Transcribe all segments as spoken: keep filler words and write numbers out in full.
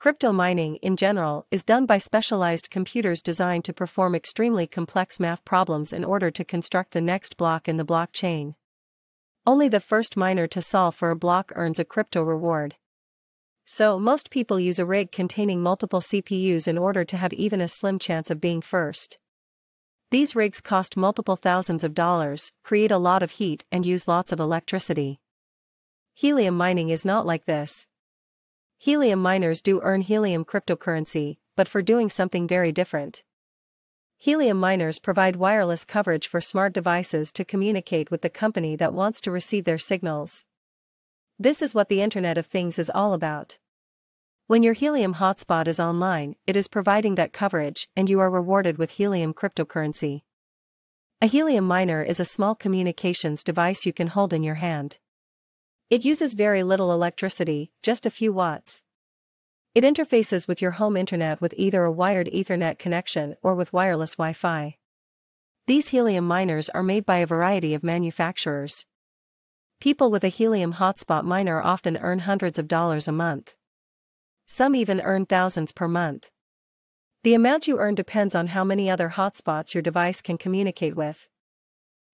Crypto mining in general is done by specialized computers designed to perform extremely complex math problems in order to construct the next block in the blockchain. Only the first miner to solve for a block earns a crypto reward. So most people use a rig containing multiple C P Us in order to have even a slim chance of being first. These rigs cost multiple thousands of dollars, create a lot of heat and use lots of electricity. Helium mining is not like this. Helium miners do earn Helium cryptocurrency, but for doing something very different. Helium miners provide wireless coverage for smart devices to communicate with the company that wants to receive their signals. This is what the Internet of Things is all about. When your Helium hotspot is online, it is providing that coverage and you are rewarded with Helium cryptocurrency. A Helium miner is a small communications device you can hold in your hand. It uses very little electricity, just a few watts. It interfaces with your home internet with either a wired Ethernet connection or with wireless Wi-Fi. These Helium miners are made by a variety of manufacturers. People with a Helium hotspot miner often earn hundreds of dollars a month. Some even earn thousands per month. The amount you earn depends on how many other hotspots your device can communicate with.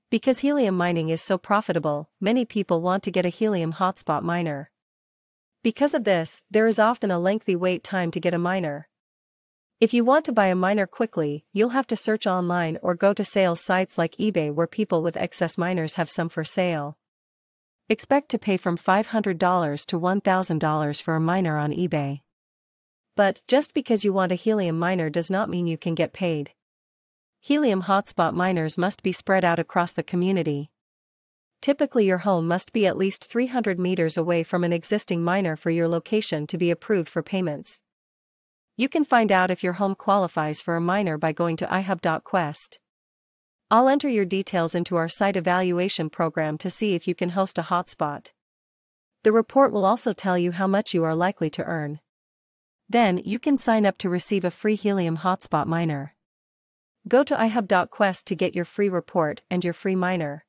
Because Helium mining is so profitable, many people want to get a Helium hotspot miner. Because of this, there is often a lengthy wait time to get a miner. If you want to buy a miner quickly, you'll have to search online or go to sales sites like eBay where people with excess miners have some for sale. Expect to pay from five hundred dollars to one thousand dollars for a miner on eBay. But just because you want a Helium miner does not mean you can get paid. Helium hotspot miners must be spread out across the community. Typically your home must be at least three hundred meters away from an existing miner for your location to be approved for payments. You can find out if your home qualifies for a miner by going to i hub dot quest. I'll enter your details into our site evaluation program to see if you can host a hotspot. The report will also tell you how much you are likely to earn. Then you can sign up to receive a free Helium hotspot miner. Go to i hub dot quest to get your free report and your free miner.